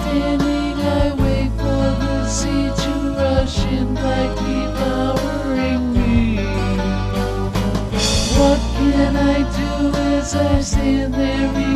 standing, I wait for the sea to rush in like devouring me. What can I do as I stand there?